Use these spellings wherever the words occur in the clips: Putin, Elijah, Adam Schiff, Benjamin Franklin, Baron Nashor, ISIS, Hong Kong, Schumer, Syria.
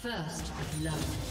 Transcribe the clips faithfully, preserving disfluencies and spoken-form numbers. First love.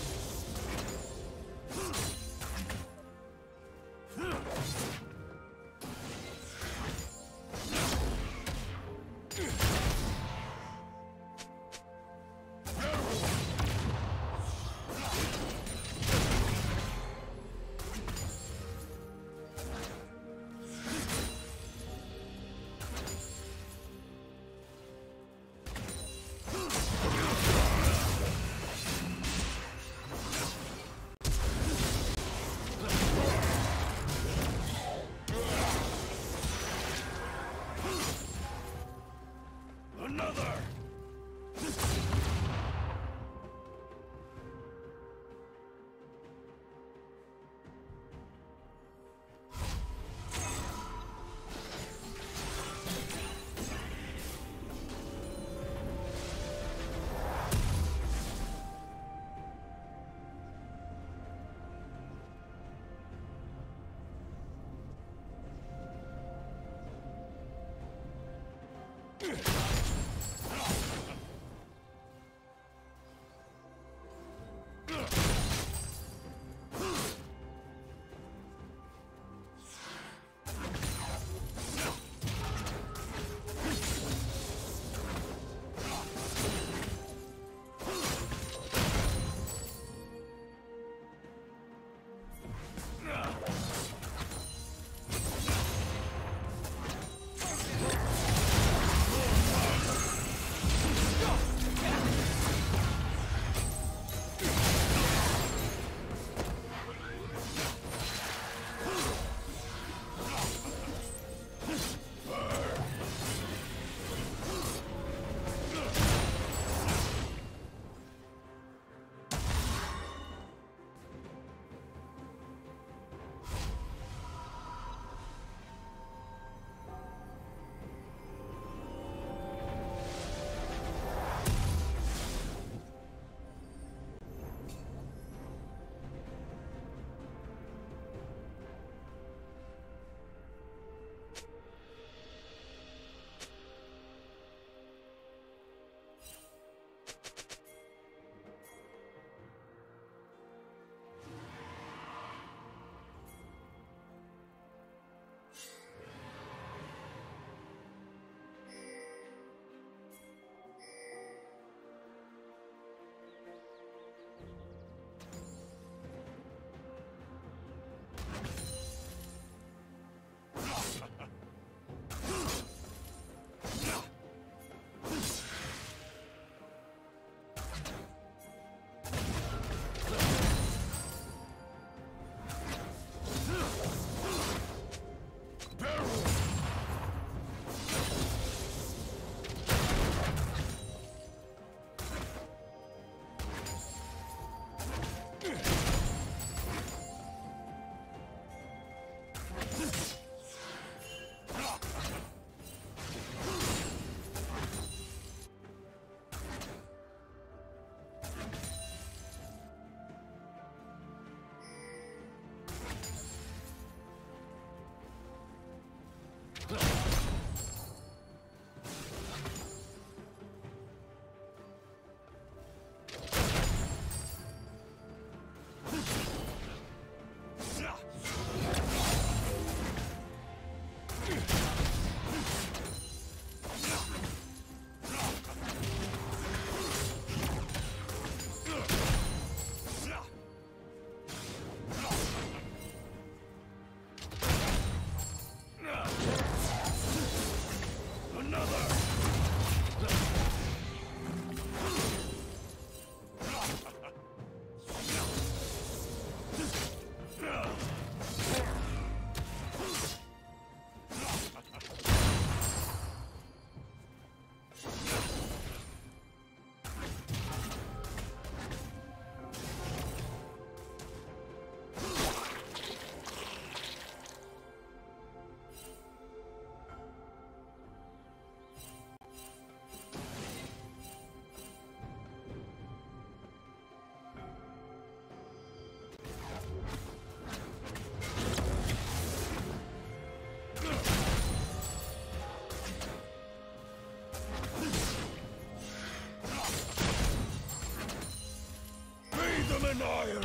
denial!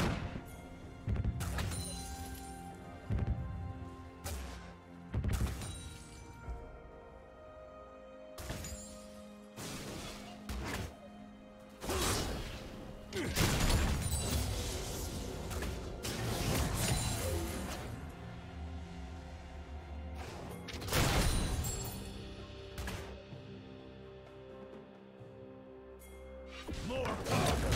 More power!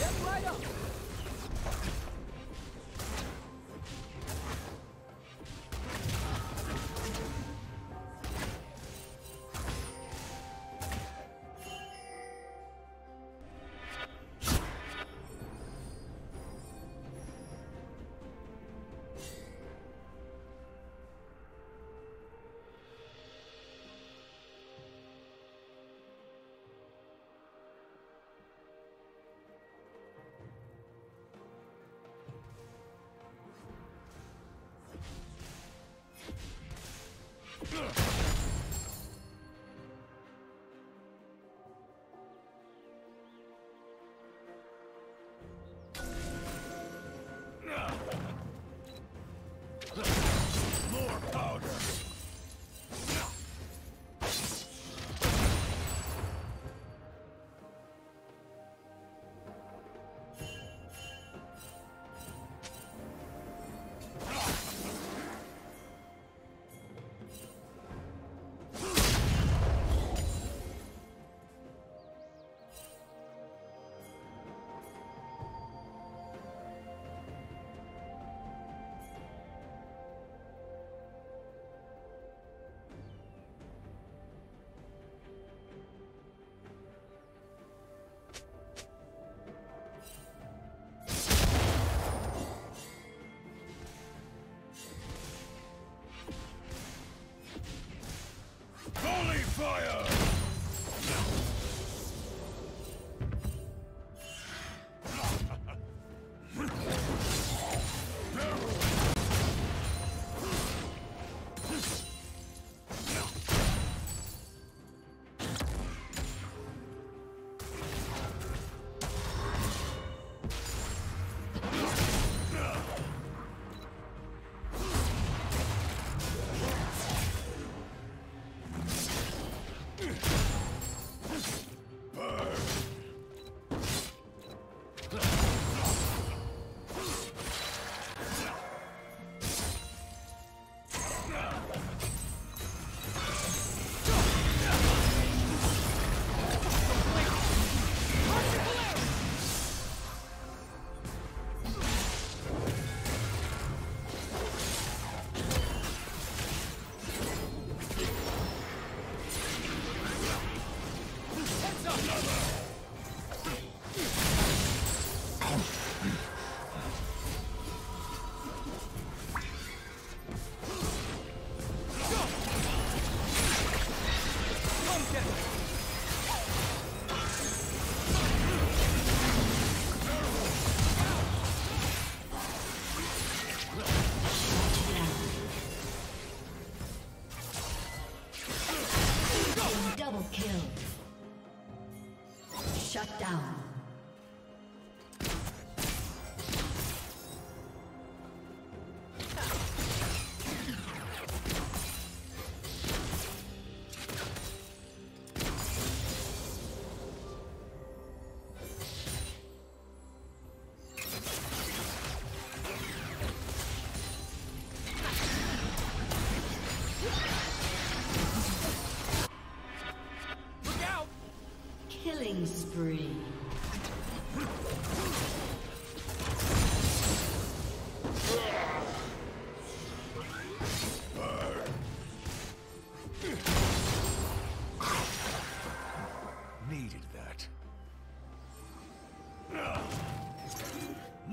Get right up!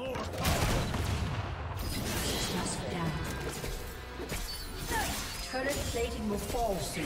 Shut down. Turret plating will fall soon.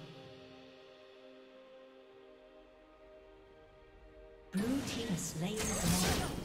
Blue team has slain the dragon.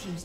Team's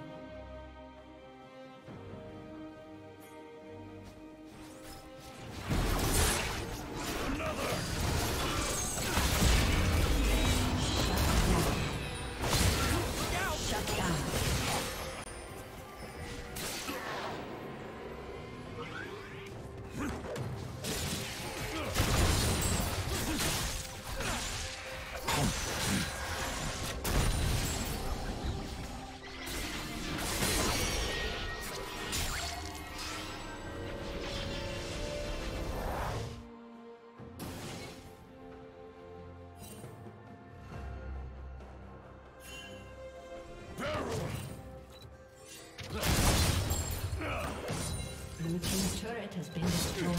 Blue team's turret has been destroyed.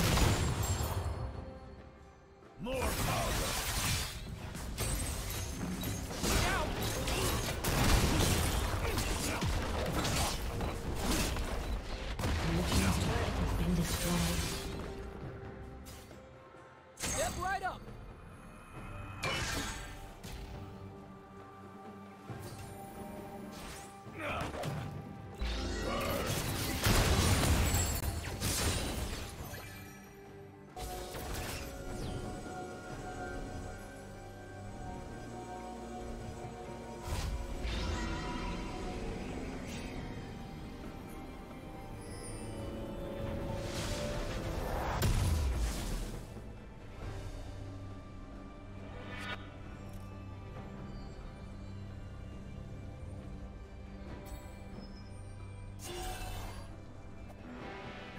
More power!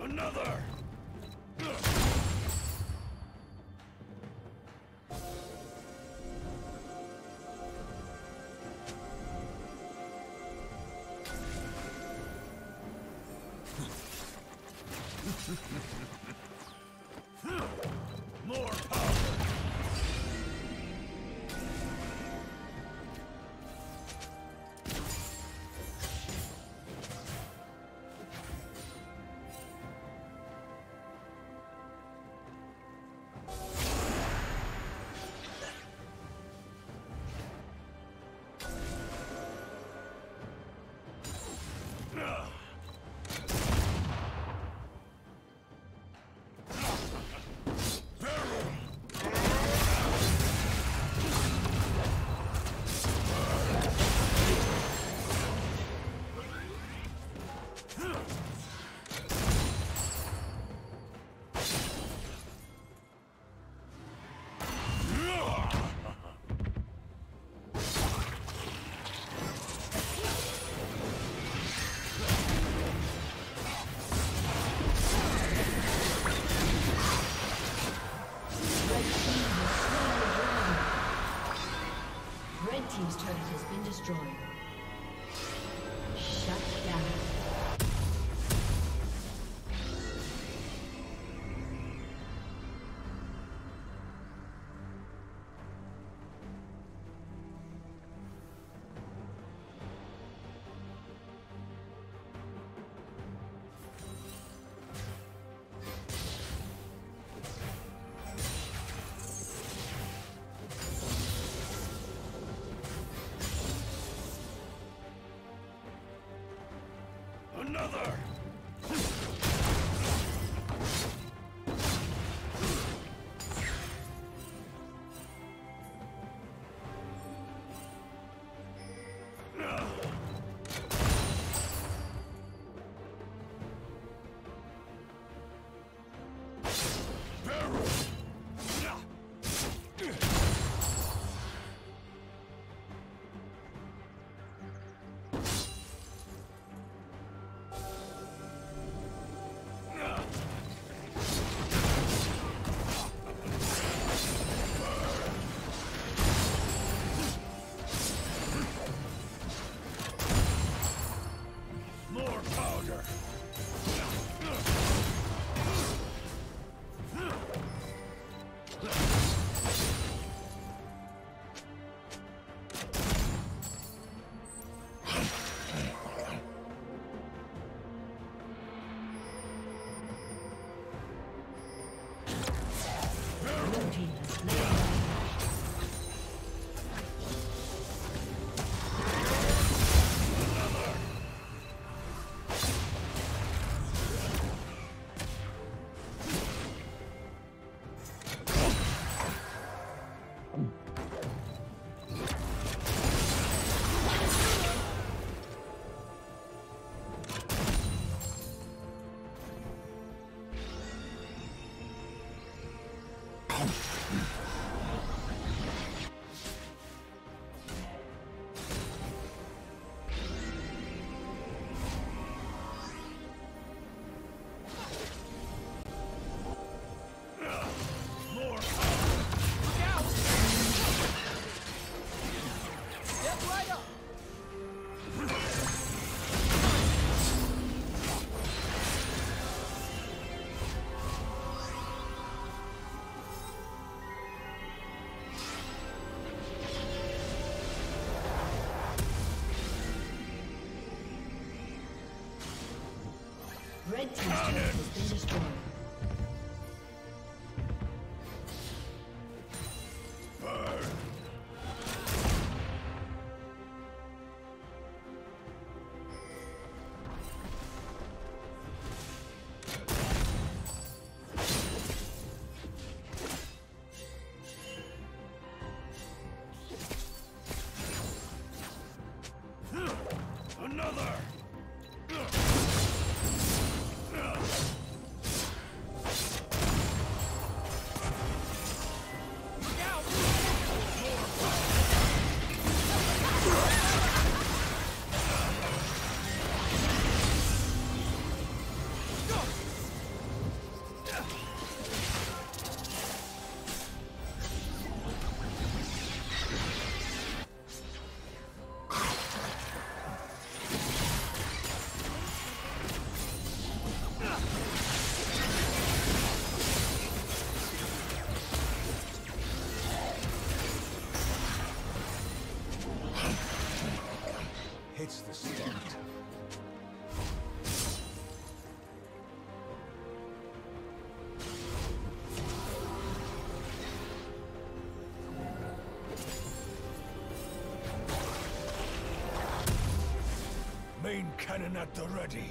Another! Red team's turret has been destroyed. Burn. Another. Main cannon at the ready.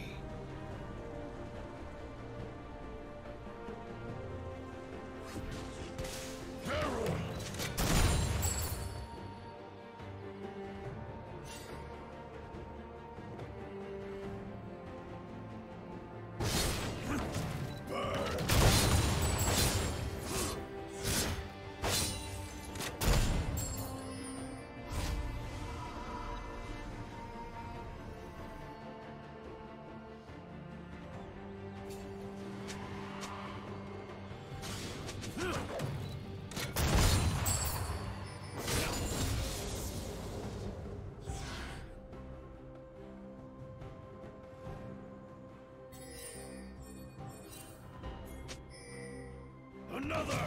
Another!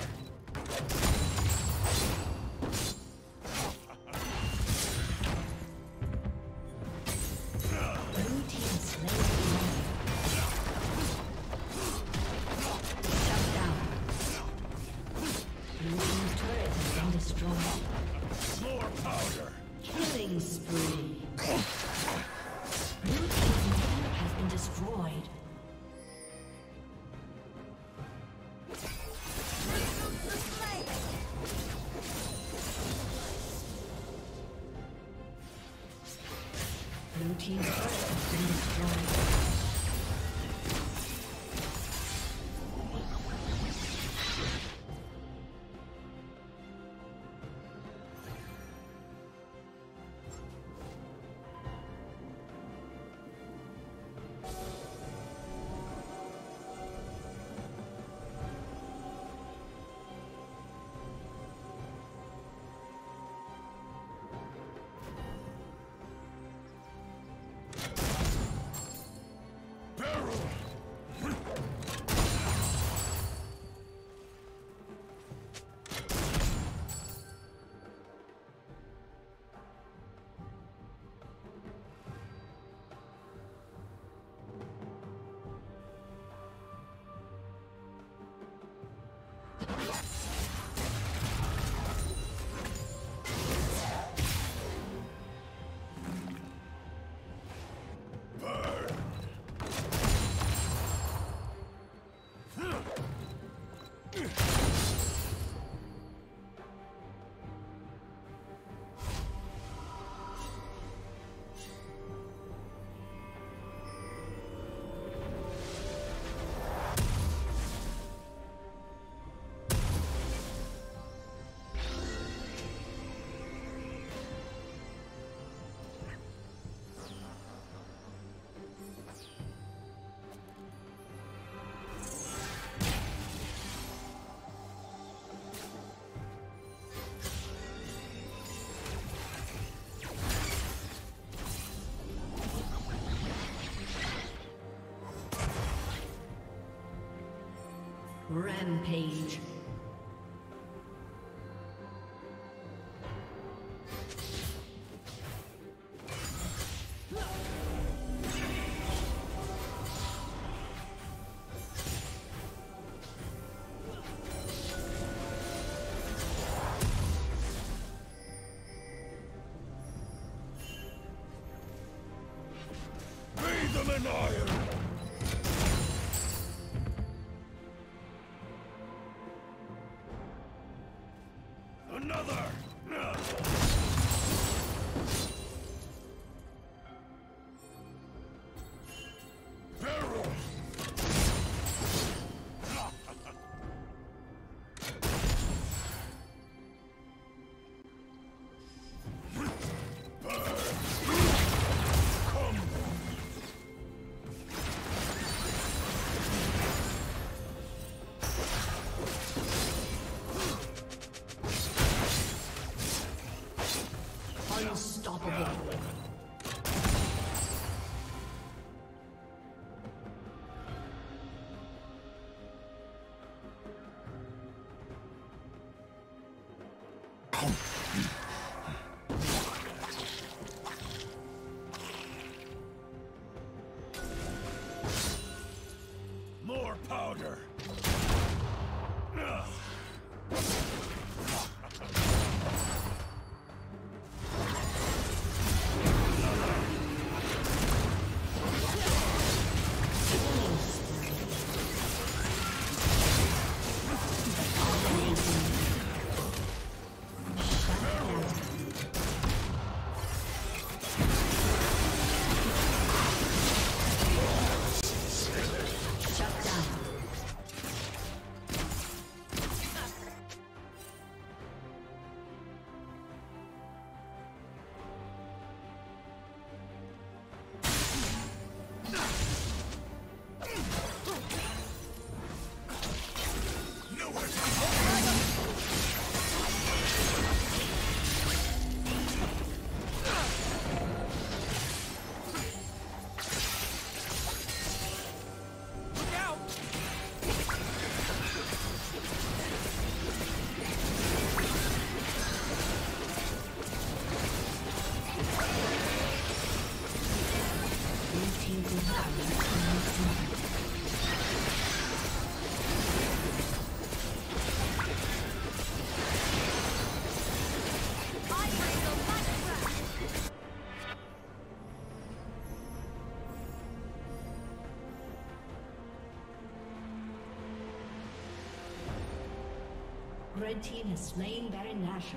Team's turret has been Rampage. Bathe them in iron! Red team has slain Baron Nashor.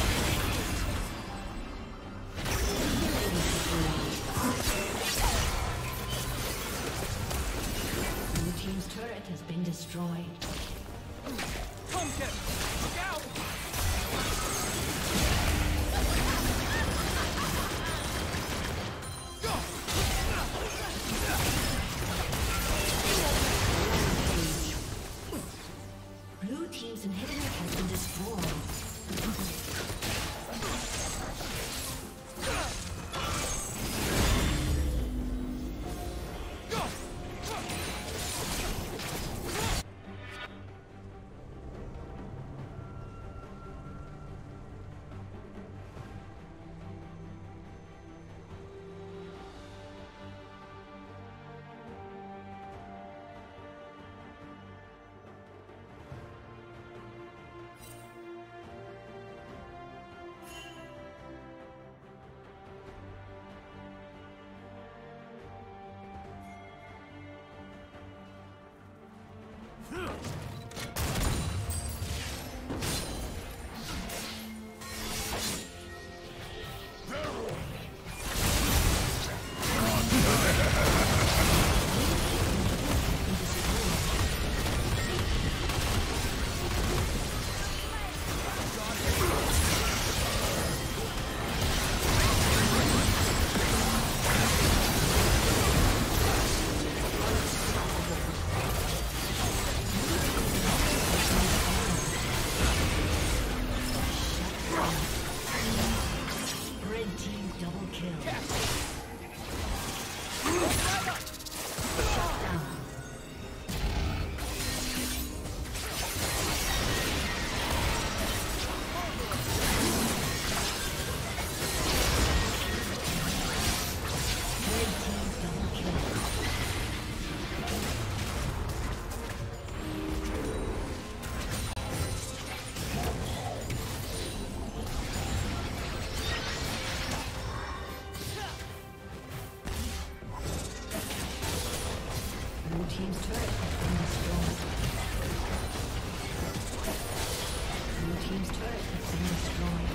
Blue team's turret has been destroyed. Come get it! Look out! Blue team's turret has been destroyed.